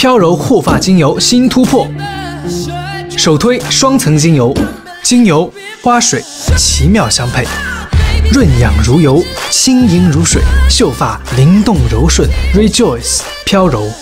飘柔护发精油新突破，首推双层精油，精油花水奇妙相配，润养如油，轻盈如水，秀发灵动柔顺。Rejoice 飘柔。